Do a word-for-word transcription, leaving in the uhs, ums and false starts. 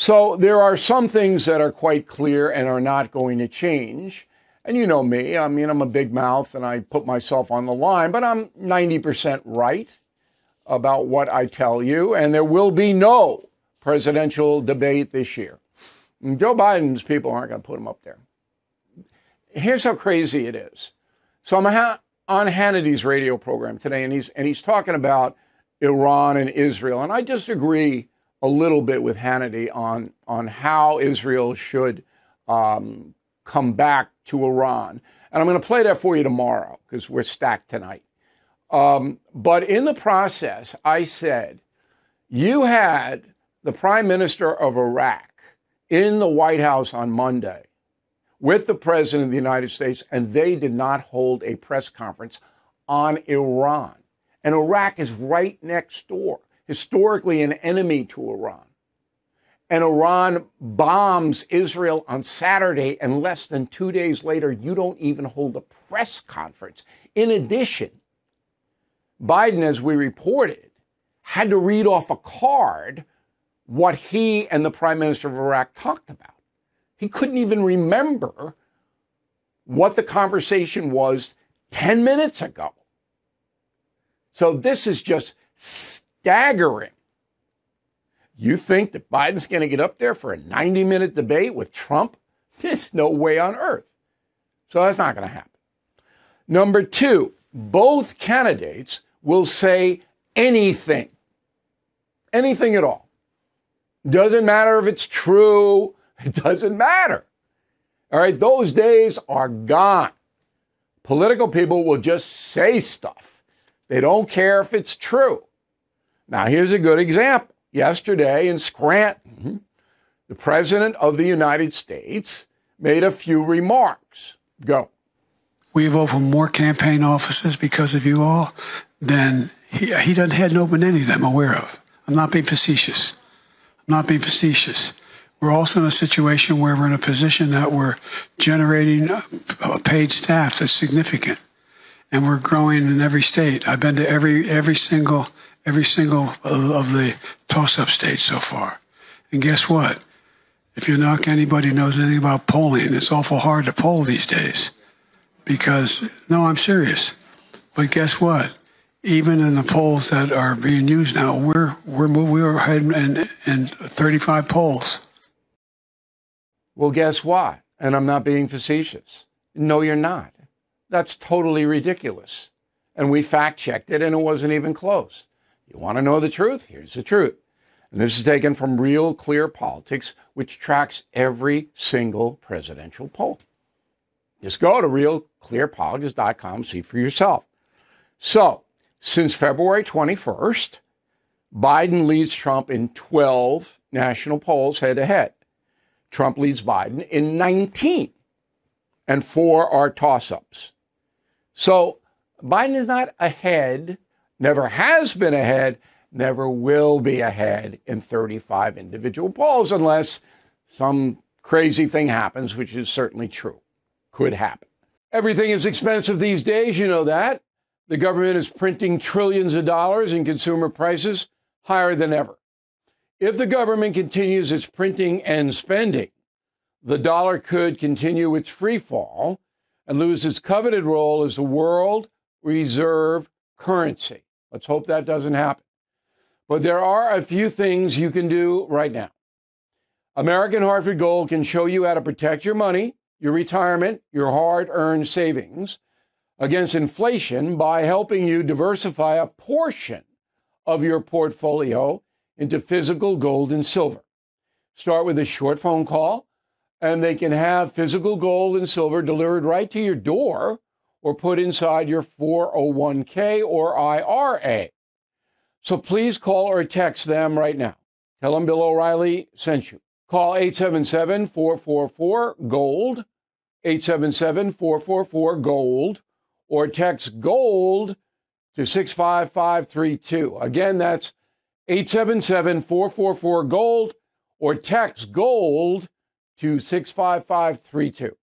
So there are some things that are quite clear and are not going to change. And you know me, I mean, I'm a big mouth and I put myself on the line, but I'm ninety percent right about what I tell you. And there will be no presidential debate this year. And Joe Biden's people aren't going to put him up there. Here's how crazy it is. So I'm ha- on Hannity's radio program today, and he's, and he's talking about Iran and Israel. And I disagree a little bit with Hannity on, on how Israel should um, come back to Iran. And I'm going to play that for you tomorrow because we're stacked tonight. Um, but in the process, I said, you had the prime minister of Iraq in the White House on Monday with the president of the United States, and they did not hold a press conference on Iran. And Iraq is right next door, historically an enemy to Iran. And Iran bombs Israel on Saturday, and less than two days later, you don't even hold a press conference. In addition, Biden, as we reported, had to read off a card what he and the prime minister of Iraq talked about. He couldn't even remember what the conversation was ten minutes ago. So this is just staggering. You think that Biden's going to get up there for a ninety-minute debate with Trump? There's no way on earth. So that's not going to happen. Number two, both candidates will say anything, anything at all. Doesn't matter if it's true. It doesn't matter. All right, those days are gone. Political people will just say stuff. They don't care if it's true. Now, here's a good example. Yesterday in Scranton, the president of the United States made a few remarks. Go. We've opened more campaign offices because of you all than he, he doesn't had opened any that I'm aware of. I'm not being facetious. I'm not being facetious. We're also in a situation where we're in a position that we're generating a, a paid staff that's significant, and we're growing in every state. I've been to every every single every single of the toss-up states so far, and guess what? If you're not anybody knows anything about polling, it's awful hard to poll these days, because no, I'm serious. But guess what? Even in the polls that are being used now, we're we're we're heading in, in thirty-five polls. Well, guess what? And I'm not being facetious. No, you're not. That's totally ridiculous. And we fact-checked it, and it wasn't even close. You want to know the truth? Here's the truth. And this is taken from Real Clear Politics, which tracks every single presidential poll. Just go to real clear politics dot com, see for yourself. So, since February twenty-first, Biden leads Trump in twelve national polls head-to-head. Trump leads Biden in nineteen, and four are toss-ups. So Biden is not ahead, never has been ahead, never will be ahead in thirty-five individual polls unless some crazy thing happens, which is certainly true. Could happen. Everything is expensive these days, you know that. The government is printing trillions of dollars and consumer prices higher than ever. If the government continues its printing and spending, the dollar could continue its free fall and lose its coveted role as the world reserve currency. Let's hope that doesn't happen. But there are a few things you can do right now. American Hartford Gold can show you how to protect your money, your retirement, your hard-earned savings against inflation by helping you diversify a portion of your portfolio into physical gold and silver. Start with a short phone call, and they can have physical gold and silver delivered right to your door or put inside your four oh one k or I R A. So please call or text them right now. Tell them Bill O'Reilly sent you. Call eight seven seven, four four four, GOLD, eight seven seven, four four four, GOLD, or text GOLD to six five five three two. Again, that's eight seven seven, four four four, GOLD, or text GOLD to six five five three two.